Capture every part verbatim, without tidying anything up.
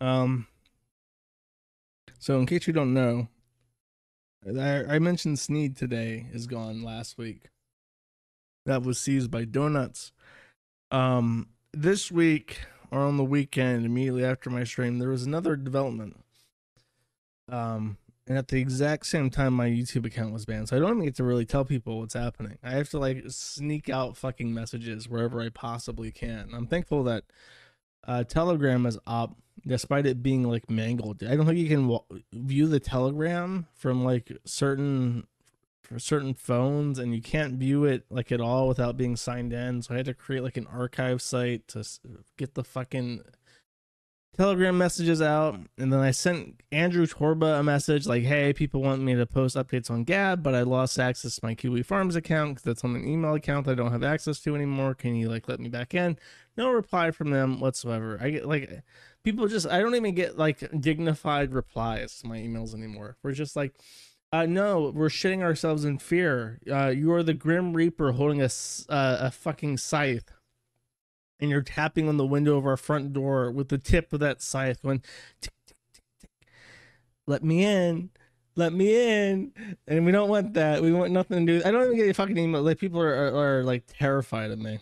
Um, so in case you don't know, I, I mentioned Sneed today is gone last week. That was seized by Donuts. Um, this week, or on the weekend, immediately after my stream, there was another development. Um, and at the exact same time, my YouTube account was banned. So I don't even get to really tell people what's happening. I have to like sneak out fucking messages wherever I possibly can. I'm thankful that uh, Telegram is up, despite it being like mangled. I don't think you can view the Telegram from like certain for certain phones, and you can't view it like at all without being signed in. So I had to create like an archive site to get the fucking Telegram messages out. And then I sent Andrew Torba a message like, hey, people want me to post updates on Gab, but I lost access to my Kiwi Farms account because that's on an email account I don't have access to anymore. Can you like let me back in? No reply from them whatsoever. I get like people just, I don't even get like dignified replies to my emails anymore. We're just like, Uh, no, we're shitting ourselves in fear. Uh, you are the Grim Reaper holding a, uh, a fucking scythe, and you're tapping on the window of our front door with the tip of that scythe going, tick, tick, tick, tick. Let me in. Let me in. And we don't want that. We want nothing to do. I don't even get a fucking email. Like, people are, are, are like terrified of me.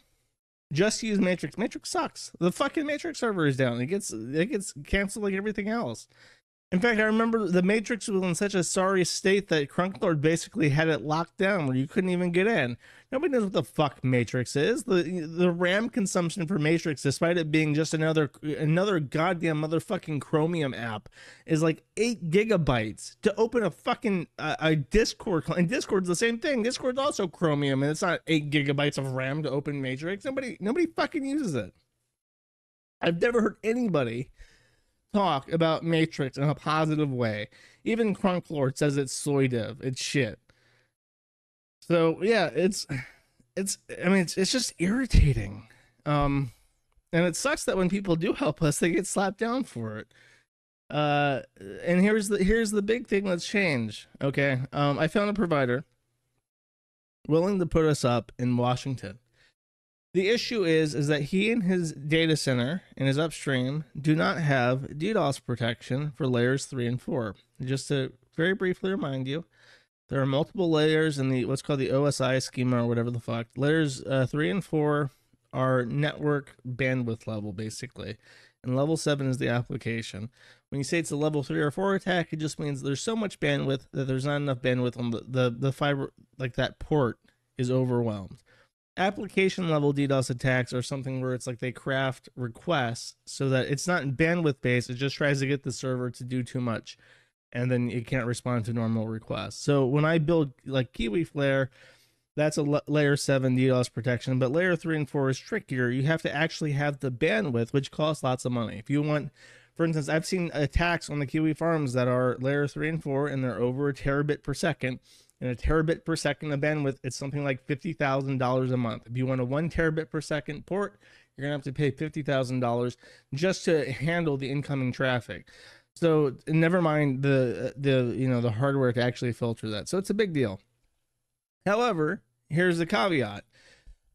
Just use Matrix. Matrix sucks. The fucking Matrix server is down. It gets, it gets canceled like everything else. In fact, I remember the Matrix was in such a sorry state that Crunklord basically had it locked down where you couldn't even get in. Nobody knows what the fuck Matrix is. The the RAM consumption for Matrix, despite it being just another another goddamn motherfucking Chromium app, is like eight gigabytes to open a fucking uh, a Discord. And Discord's the same thing. Discord's also Chromium, and it's not eight gigabytes of RAM to open Matrix. Nobody nobody fucking uses it. I've never heard anybody talk about Matrix in a positive way. Even Crunklord says it's soy dev. It's shit. So yeah, it's it's I mean it's, it's just irritating. Um and it sucks that when people do help us, they get slapped down for it. Uh and here's the here's the big thing that's changed. Okay. Um I found a provider willing to put us up in Washington. The issue is, is that he and his data center and his upstream do not have DDoS protection for layers three and four. Just to very briefly remind you, there are multiple layers in the what's called the O S I schema or whatever the fuck. Layers uh, three and four are network bandwidth level, basically. And level seven is the application. When you say it's a level three or four attack, it just means there's so much bandwidth that there's not enough bandwidth on the, the, the fiber, like that port is overwhelmed. Application level DDoS attacks are something where it's like they craft requests so that it's not bandwidth based. It just tries to get the server to do too much, and then it can't respond to normal requests. So when I build like Kiwi Flare, that's a layer seven DDoS protection, but layer three and four is trickier. You have to actually have the bandwidth, which costs lots of money. If you want, for instance, I've seen attacks on the Kiwi Farms that are layer three and four, and they're over a terabit per second. And a terabit per second of bandwidth, it's something like fifty thousand dollars a month. If you want a one terabit per second port, you're going to have to pay fifty thousand dollars just to handle the incoming traffic. So never mind the, the, you know, the hardware to actually filter that. So it's a big deal. However, here's the caveat.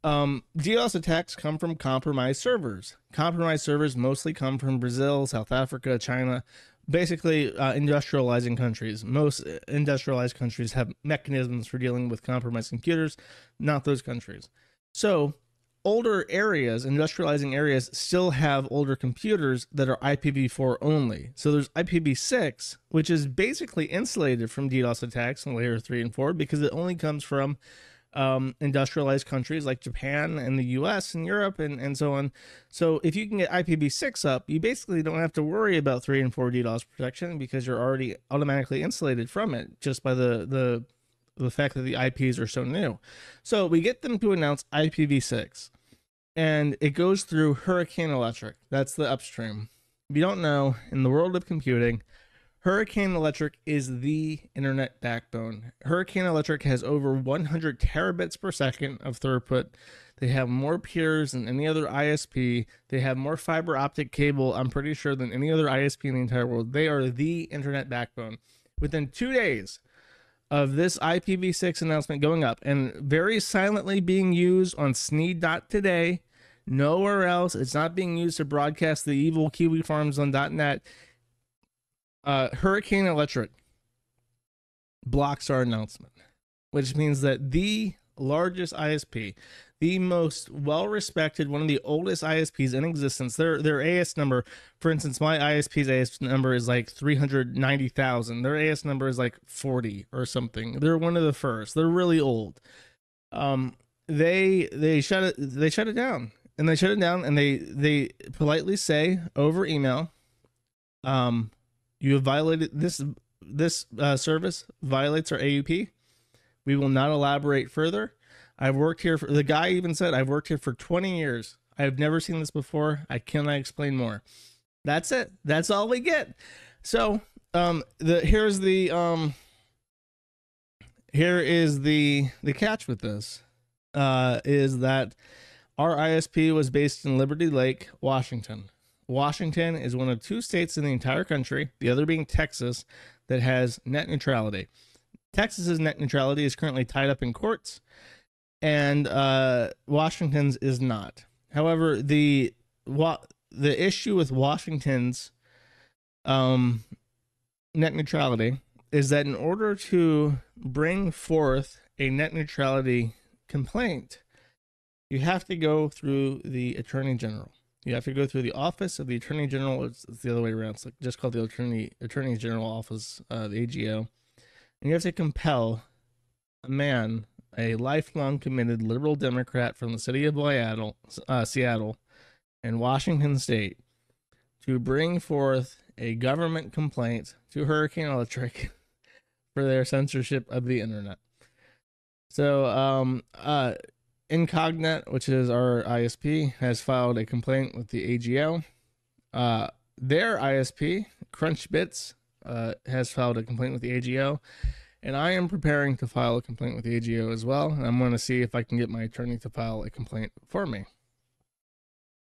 Um, DDoS attacks come from compromised servers. Compromised servers mostly come from Brazil, South Africa, China. Basically, uh, industrializing countries. Most industrialized countries have mechanisms for dealing with compromised computers, not those countries. So older areas, industrializing areas, still have older computers that are I P v four only. So there's I P v six, which is basically insulated from DDoS attacks in layer three and four because it only comes from um, industrialized countries like Japan and the U S and Europe and, and so on. So if you can get I P v six up, you basically don't have to worry about three and four DDoS protection because you're already automatically insulated from it just by the, the, the fact that the I Ps are so new. So we get them to announce I P v six, and it goes through Hurricane Electric. That's the upstream. If you don't know, in the world of computing, Hurricane Electric is the internet backbone. Hurricane Electric has over one hundred terabits per second of throughput. They have more peers than any other I S P. They have more fiber optic cable, I'm pretty sure, than any other I S P in the entire world. They are the internet backbone. Within two days of this I P v six announcement going up and very silently being used on Sneed dot today, nowhere else. It's not being used to broadcast the evil Kiwi Farms on .net. Uh, Hurricane Electric blocks our announcement, which means that the largest I S P, the most well-respected, one of the oldest I S Ps in existence, their their A S number, for instance, my I S P's A S number is like three hundred ninety thousand. Their A S number is like forty or something. They're one of the first. They're really old. Um, they they shut it they shut it down, and they shut it down, and they they politely say over email, um, you have violated this this uh, service violates our A U P. We will not elaborate further. I've worked here for, the guy even said, I've worked here for twenty years. I've never seen this before. I cannot explain more. That's it. That's all we get. So, um, the, here's the, um, here is the, the catch with this, uh, is that our I S P was based in Liberty Lake, Washington. Washington is one of two states in the entire country, the other being Texas, that has net neutrality. Texas's net neutrality is currently tied up in courts, and uh, Washington's is not. However, the wa the issue with Washington's um, net neutrality is that in order to bring forth a net neutrality complaint, you have to go through the Attorney General. You have to go through the office of the Attorney General. It's, it's the other way around. It's like just called the Attorney Attorney General Office, uh, the A G O. And you have to compel a man, a lifelong committed liberal Democrat from the city of Seattle, uh, Seattle and Washington State, to bring forth a government complaint to Hurricane Electric for their censorship of the internet. So um, uh, Incognite, which is our I S P, has filed a complaint with the A G O. Uh, their I S P, Crunch Bits, Uh, has filed a complaint with the A G O, and I am preparing to file a complaint with the A G O as well. And I'm going to see if I can get my attorney to file a complaint for me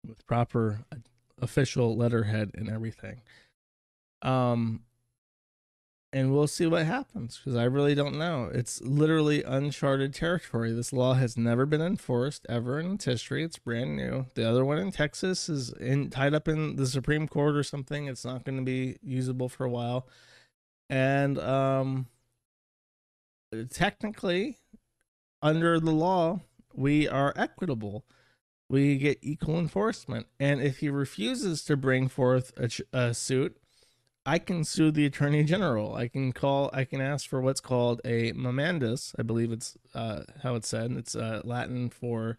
with proper official letterhead and everything. Um, and we'll see what happens, because I really don't know. It's literally uncharted territory. This law has never been enforced ever in its history. It's brand new. The other one in Texas is in, tied up in the Supreme Court or something. It's not going to be usable for a while. And um, technically, under the law, we are equitable. We get equal enforcement. And if he refuses to bring forth a, a suit, I can sue the Attorney General. I can call, I can ask for what's called a memandus. I believe it's uh, how it's said. It's uh, Latin for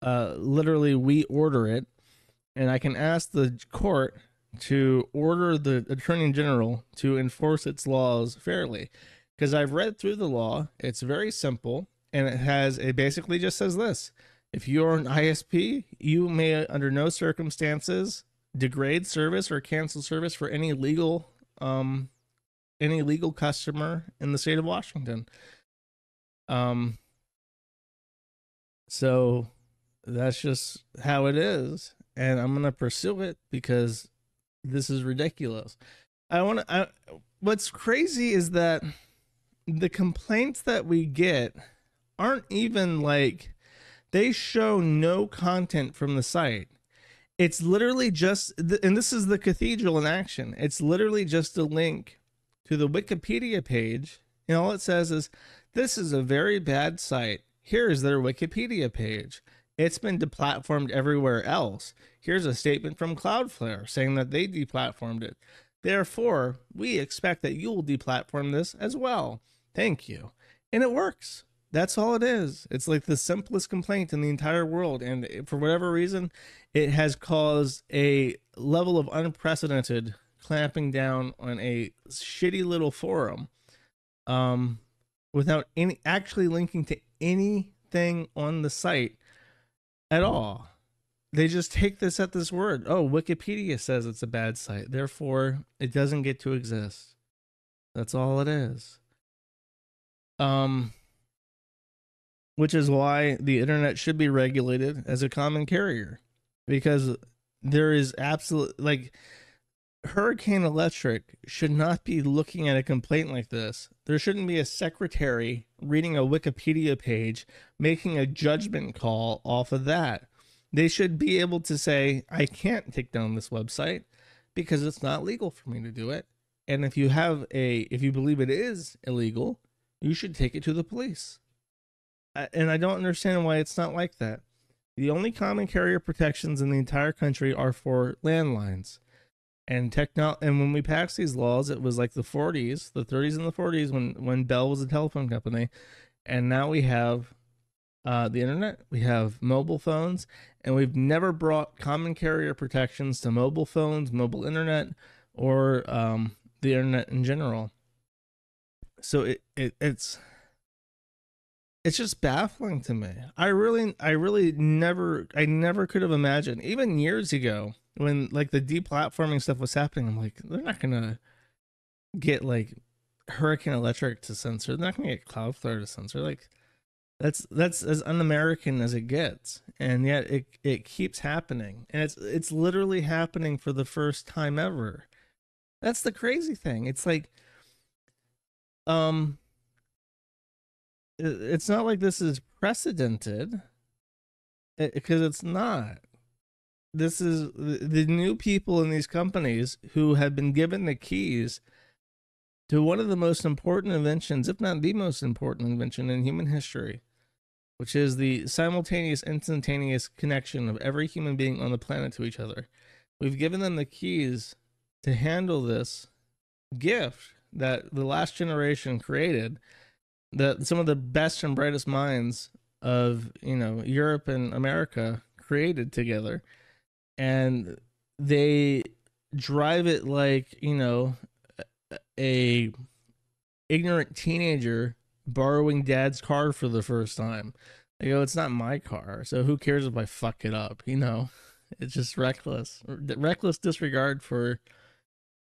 uh, literally we order it. And I can ask the court to order the Attorney General to enforce its laws fairly. Because I've read through the law. It's very simple. And it has, it basically just says this. If you're an I S P, you may under no circumstances degrade service or cancel service for any legal um any legal customer in the state of Washington. Um so that's just how it is, and I'm gonna pursue it because this is ridiculous. I want to what's crazy is that the complaints that we get aren't even like, they show no content from the site. It's literally just, and this is the cathedral in action. It's literally just a link to the Wikipedia page. And all it says is, this is a very bad site. Here is their Wikipedia page. It's been deplatformed everywhere else. Here's a statement from Cloudflare saying that they deplatformed it. Therefore, we expect that you will deplatform this as well. Thank you. And it works. That's all it is. It's like the simplest complaint in the entire world. And for whatever reason, it has caused a level of unprecedented clamping down on a shitty little forum um, without any actually linking to anything on the site at all. They just take this at this word. Oh, Wikipedia says it's a bad site. Therefore, it doesn't get to exist. That's all it is. Um... Which is why the internet should be regulated as a common carrier, because there is absolute, like, Hurricane Electric should not be looking at a complaint like this. There shouldn't be a secretary reading a Wikipedia page, making a judgment call off of that. They should be able to say, I can't take down this website because it's not legal for me to do it. And if you have a, if you believe it is illegal, you should take it to the police. And I don't understand why it's not like that. The only common carrier protections in the entire country are for landlines. And techno- and when we passed these laws, it was like the forties, the thirties and the forties when, when Bell was a telephone company. And now we have uh, the internet, we have mobile phones, and we've never brought common carrier protections to mobile phones, mobile internet, or um, the internet in general. So it, it it's... It's just baffling to me. I really, I really never, I never could have imagined, even years ago, when like the deplatforming stuff was happening, I'm like, they're not going to get like Hurricane Electric to censor. They're not going to get Cloudflare to censor. Like that's, that's as un-American as it gets. And yet it, it keeps happening. And it's, it's literally happening for the first time ever. That's the crazy thing. It's like, um, it's not like this is precedented, because it's not. This is the new people in these companies who have been given the keys to one of the most important inventions, if not the most important invention in human history, which is the simultaneous, instantaneous connection of every human being on the planet to each other. We've given them the keys to handle this gift that the last generation created. The, some of the best and brightest minds of, you know, Europe and America created together, and they drive it like, you know, a ignorant teenager borrowing dad's car for the first time. They go, it's not my car, so who cares if I fuck it up? You know, it's just reckless, reckless disregard for,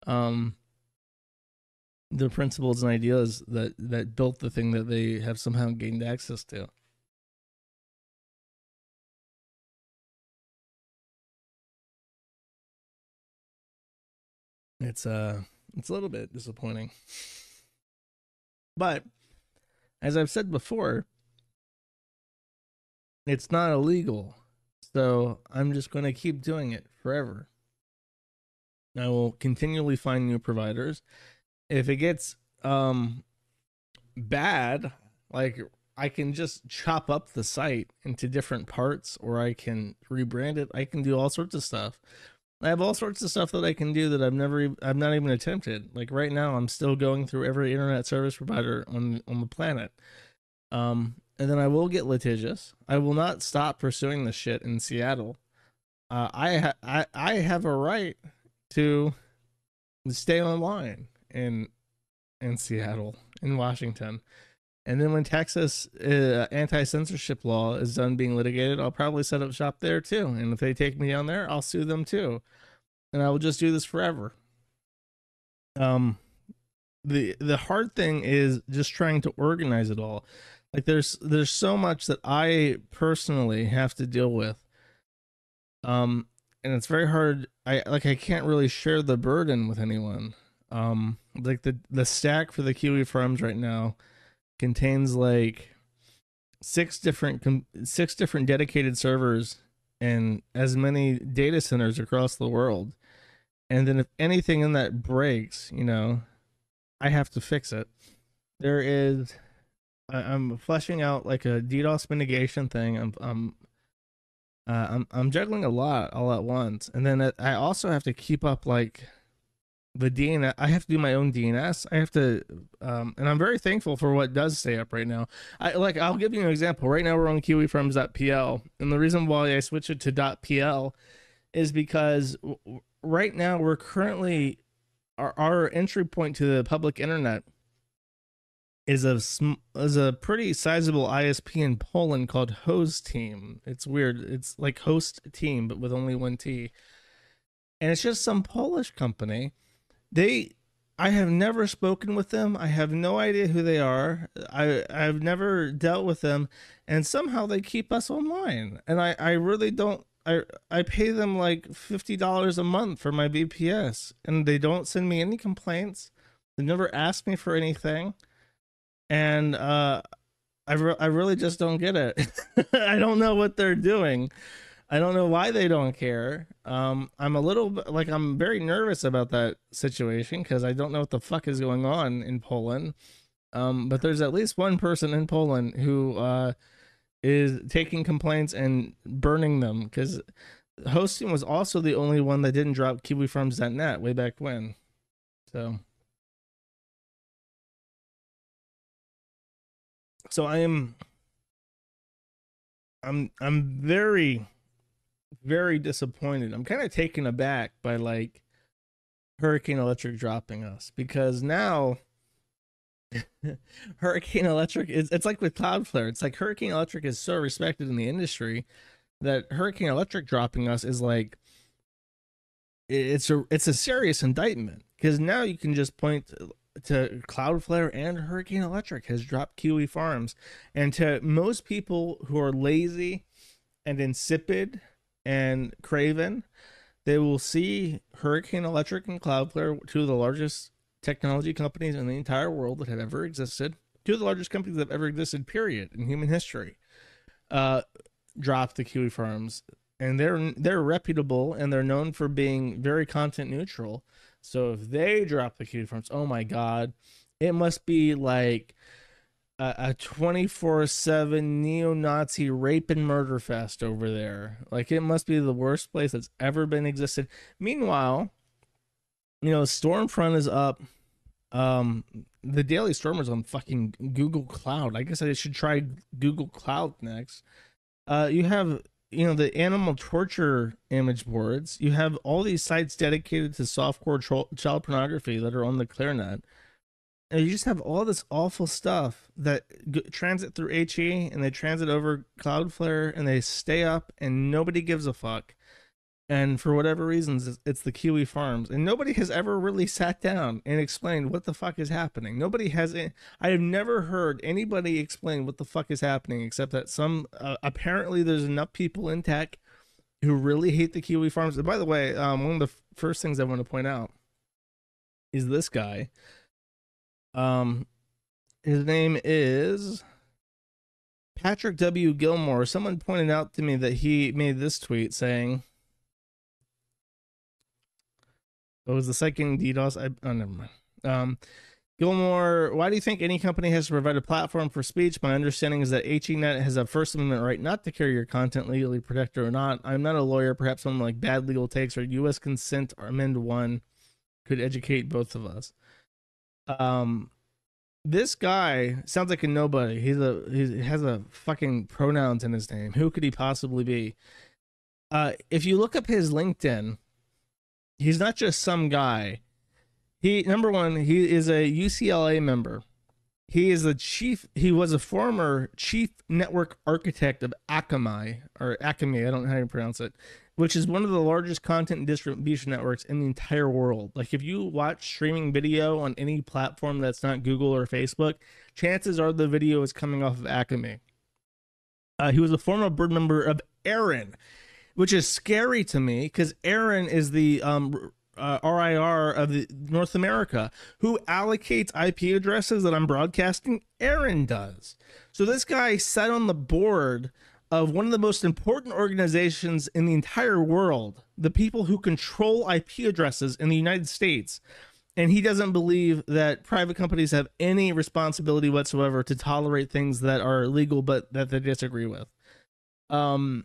um, the principles and ideas that, that built the thing that they have somehow gained access to. It's, uh, it's a little bit disappointing. But, as I've said before, it's not illegal. So, I'm just going to keep doing it forever. I will continually find new providers. If it gets um, bad, like I can just chop up the site into different parts, or I can rebrand it. I can do all sorts of stuff. I have all sorts of stuff that I can do that I've never, I've not even attempted. Like right now, I'm still going through every internet service provider on on the planet. Um, and then I will get litigious. I will not stop pursuing this shit in Seattle. Uh, I ha I I have a right to stay online in in Seattle, in Washington. And then when Texas uh, anti-censorship law is done being litigated, I'll probably set up shop there too. And if they take me down there, I'll sue them too. And I will just do this forever. Um, the the hard thing is just trying to organize it all. Like there's there's so much that I personally have to deal with. Um, and it's very hard. I like I can't really share the burden with anyone. Um, like the, the stack for the Kiwi Farms right now contains like six different, six different dedicated servers and as many data centers across the world. And then if anything in that breaks, you know, I have to fix it. There is, I'm fleshing out like a DDoS mitigation thing. I'm, I'm, uh, I'm, I'm juggling a lot all at once. And then I also have to keep up like the D N S, I have to do my own D N S. I have to, um, and I'm very thankful for what does stay up right now. I like, I'll give you an example. Right now we're on kiwi farms dot p l. And the reason why I switched it to .pl is because right now we're currently, our, our entry point to the public internet is a, is a pretty sizable I S P in Poland called Host Team. It's weird. It's like Host Team, but with only one T. And it's just some Polish company. They, I have never spoken with them. I have no idea who they are. I, I've never dealt with them, and somehow they keep us online. And I, I really don't, I, I pay them like fifty dollars a month for my B P S, and they don't send me any complaints. They never asked me for anything. And, uh, I, re I really just don't get it. I don't know what they're doing. I don't know why they don't care. Um, I'm a little, like, I'm very nervous about that situation because I don't know what the fuck is going on in Poland. Um, but there's at least one person in Poland who uh, is taking complaints and burning them, because hosting was also the only one that didn't drop kiwi farms dot net way back when. So, so I am, I'm, I'm very... very disappointed. I'm kind of taken aback by like Hurricane Electric dropping us, because now Hurricane Electric is, it's like with Cloudflare, it's like Hurricane Electric is so respected in the industry that Hurricane Electric dropping us is like, it's a, it's a serious indictment, because now you can just point to, to Cloudflare and Hurricane Electric has dropped Kiwi Farms. And to most people who are lazy and insipid and craven, they will see Hurricane Electric and Cloudflare, two of the largest technology companies in the entire world that have ever existed, two of the largest companies that have ever existed, period, in human history, uh, drop the Kiwi Farms. And they're, they're reputable, and they're known for being very content neutral. So if they drop the Kiwi Farms, oh my God, it must be like a twenty-four seven neo-Nazi rape and murder fest over there. Like, it must be the worst place that's ever been existed. Meanwhile, you know, Stormfront is up. Um, the Daily Stormer's on fucking Google Cloud. I guess I should try Google Cloud next. Uh, you have, you know, the animal torture image boards. You have all these sites dedicated to softcore child pornography that are on the Clearnet. And you just have all this awful stuff that transit through HE, and they transit over Cloudflare, and they stay up, and nobody gives a fuck. And for whatever reasons, it's the Kiwi Farms, and nobody has ever really sat down and explained what the fuck is happening. Nobody has. I have never heard anybody explain what the fuck is happening, except that some uh, apparently there's enough people in tech who really hate the Kiwi Farms. And by the way, um, one of the first things I want to point out is this guy. Um, his name is Patrick W. Gilmore. Someone pointed out to me that he made this tweet saying, "What was the second DDoS?" I oh, never mind. Um, Gilmore, why do you think any company has to provide a platform for speech? My understanding is that HENet has a First Amendment right not to carry your content, legally protected or not. I'm not a lawyer. Perhaps someone like Bad Legal Takes or U S Consent Amend One could educate both of us. Um, this guy sounds like a nobody. He's a, he has a fucking pronouns in his name. Who could he possibly be? Uh, if you look up his LinkedIn, he's not just some guy. He, number one, he is a U C L A member. He is the chief. He was a former chief network architect of Akamai or Akamai. I don't know how you pronounce it, which is one of the largest content distribution networks in the entire world. Like, if you watch streaming video on any platform that's not Google or Facebook, chances are the video is coming off of Akamai. Uh, he was a former board member of ARIN, which is scary to me because ARIN is the um, uh, R I R of the North America, who allocates I P addresses that I'm broadcasting. ARIN does. So this guy sat on the board of one of the most important organizations in the entire world, the people who control I P addresses in the United States. And he doesn't believe that private companies have any responsibility whatsoever to tolerate things that are illegal, but that they disagree with. Um,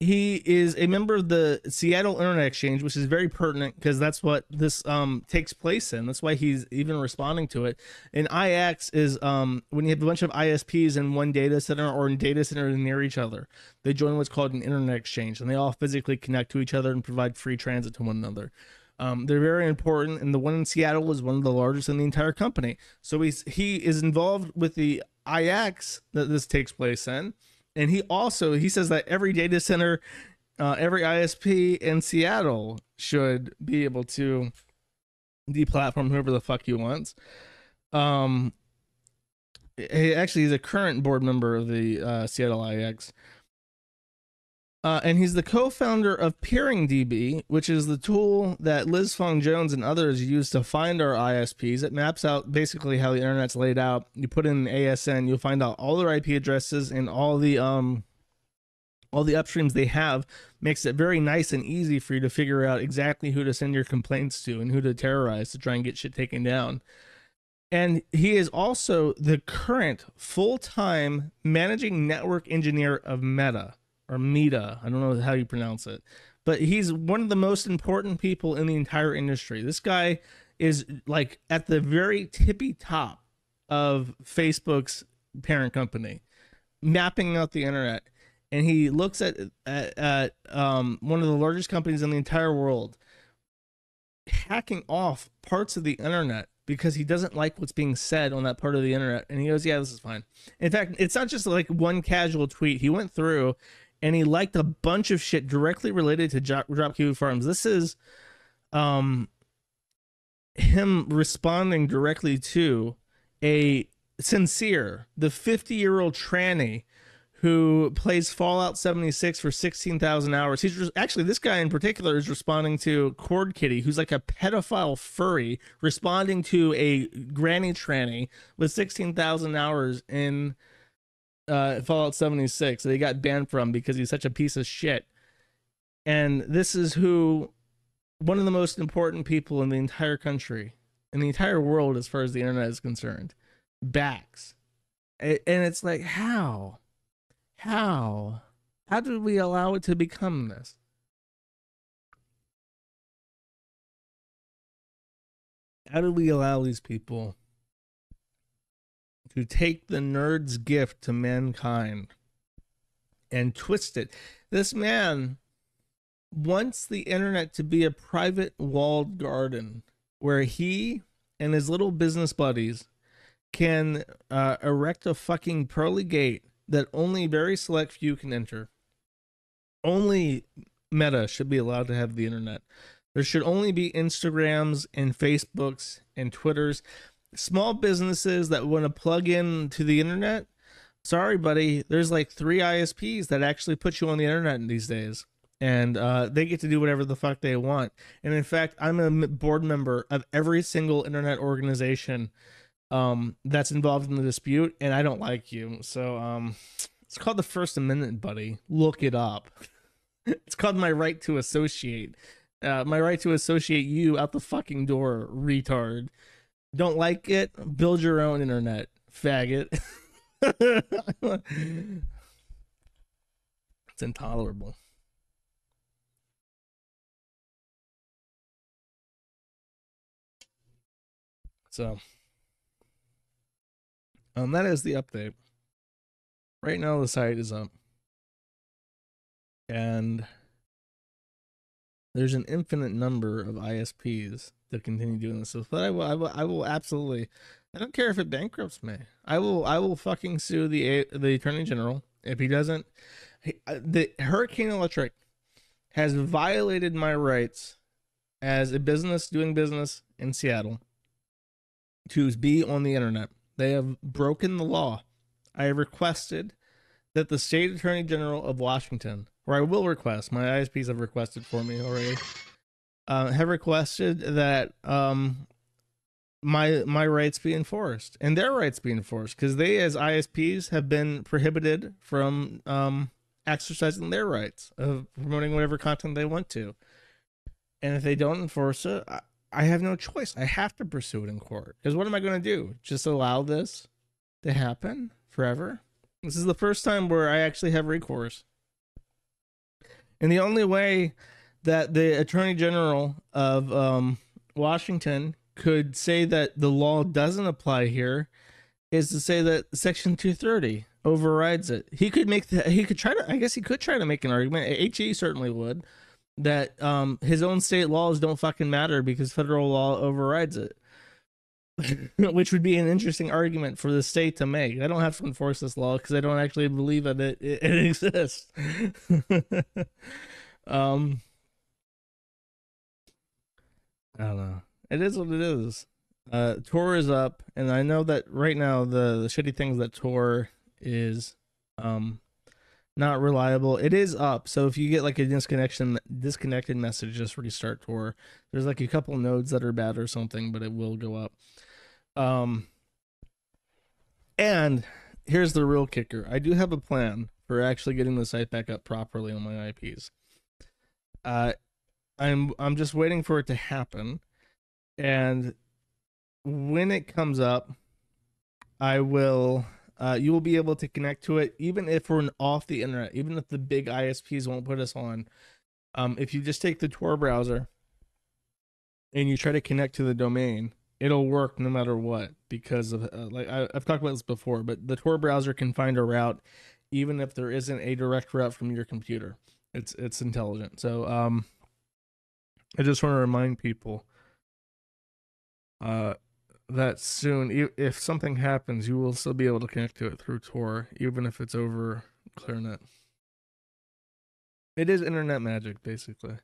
he is a member of the Seattle internet exchange, which is very pertinent because that's what this um, takes place in. That's why he's even responding to it. And I X is um, when you have a bunch of I S Ps in one data center or in data centers near each other, they join what's called an internet exchange, and they all physically connect to each other and provide free transit to one another. Um, they're very important. And the one in Seattle is one of the largest in the entire company. So he's, he is involved with the I X that this takes place in. And he also, he says that every data center, uh, every I S P in Seattle should be able to deplatform whoever the fuck he wants. Um, he actually is a current board member of the uh, Seattle I X. Uh, and he's the co-founder of Peering D B, which is the tool that Liz Fong Jones and others use to find our I S Ps. It maps out basically how the internet's laid out. You put in an A S N, you'll find out all their I P addresses and all the um, all the upstreams they have makes it very nice and easy for you to figure out exactly who to send your complaints to and who to terrorize to try and get shit taken down. And he is also the current full-time managing network engineer of Meta, or Meta. I don't know how you pronounce it, but he's one of the most important people in the entire industry. This guy is like at the very tippy top of Facebook's parent company, mapping out the internet. And he looks at, at, at um, one of the largest companies in the entire world, hacking off parts of the internet because he doesn't like what's being said on that part of the internet. And he goes, yeah, this is fine. In fact, it's not just like one casual tweet. He went through and he liked a bunch of shit directly related to Drop Kiwi Farms. This is um, him responding directly to a Sincere, the fifty-year-old tranny who plays Fallout seventy-six for sixteen thousand hours. He's actually, this guy in particular is responding to Cord Kitty, who's like a pedophile furry, responding to a granny tranny with sixteen thousand hours in uh, Fallout seventy-six that he got banned from because he's such a piece of shit. And this is who, one of the most important people in the entire country, in the entire world as far as the internet is concerned, backs. And it's like, how? How? How did we allow it to become this? How did we allow these people to take the nerd's gift to mankind and twist it? This man wants the internet to be a private walled garden where he and his little business buddies can uh, erect a fucking pearly gate that only very select few can enter. Only Meta should be allowed to have the internet. There should only be Instagrams and Facebooks and Twitters. Small businesses that want to plug in to the internet, sorry buddy, there's like three I S Ps that actually put you on the internet these days. And uh, they get to do whatever the fuck they want. And in fact, I'm a board member of every single internet organization um that's involved in the dispute, and I don't like you. So um it's called the First Amendment, buddy. Look it up. It's called my right to associate. Uh my right to associate you out the fucking door, retard. Don't like it? Build your own internet, faggot. It's intolerable. So Um, that is the update. Right now the site is up. And there's an infinite number of I S Ps that continue doing this. But I will, I will, I will absolutely, I don't care if it bankrupts me. I will, I will fucking sue the, the Attorney General. If he doesn't, he, the Hurricane Electric has violated my rights as a business doing business in Seattle to be on the internet. They have broken the law. I have requested that the State Attorney General of Washington, or I will request, my I S Ps have requested for me already, uh, have requested that um, my my rights be enforced and their rights be enforced, because they as I S Ps have been prohibited from um, exercising their rights of promoting whatever content they want to. And if they don't enforce it, I, I have no choice. I have to pursue it in court. Because what am I going to do? Just allow this to happen forever? This is the first time where I actually have recourse. And the only way that the Attorney General of um, Washington could say that the law doesn't apply here is to say that Section two thirty overrides it. He could make the, he could try to, I guess he could try to make an argument. H E certainly would. That um, his own state laws don't fucking matter because federal law overrides it. Which would be an interesting argument for the state to make. I don't have to enforce this law because I don't actually believe that it, it, it exists. um, I don't know. It is what it is. Uh, Tor is up, and I know that right now the, the shitty things that Tor is... Um, not reliable. It is up, so if you get like a disconnection disconnected message, just restart Tor. There's like a couple nodes that are bad or something, but it will go up. Um and here's the real kicker. I do have a plan for actually getting the site back up properly on my I Ps. Uh, I'm I'm just waiting for it to happen, and when it comes up, I will. Uh, you will be able to connect to it, even if we're off the internet, even if the big I S Ps won't put us on. Um, if you just take the Tor browser and you try to connect to the domain, it'll work no matter what, because of uh, like I, I've talked about this before, but the Tor browser can find a route even if there isn't a direct route from your computer. It's it's intelligent. So um, I just want to remind people uh, that soon, if something happens, you will still be able to connect to it through Tor, even if it's over Clearnet. It is internet magic, basically.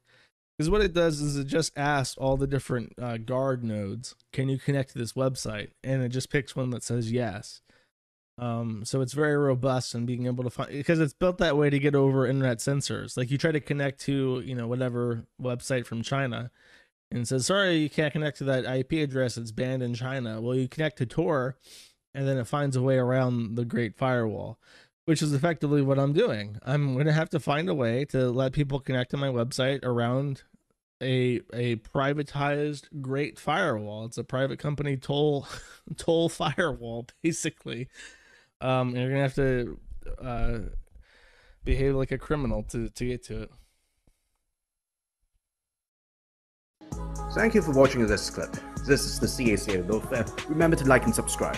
Because what it does is it just asks all the different uh, guard nodes, can you connect to this website? And it just picks one that says yes. Um, so it's very robust in being able to find, because it's built that way to get over internet censors. Like you try to connect to, you know, whatever website from China, and says, sorry, you can't connect to that I P address, it's banned in China. Well, you connect to Tor, and then it finds a way around the Great Firewall, which is effectively what I'm doing. I'm going to have to find a way to let people connect to my website around a a privatized Great Firewall. It's a private company toll toll firewall, basically. Um, you're going to have to uh, behave like a criminal to, to get to it. Thank you for watching this clip. This is the C A C L Lawfare. Remember to like and subscribe.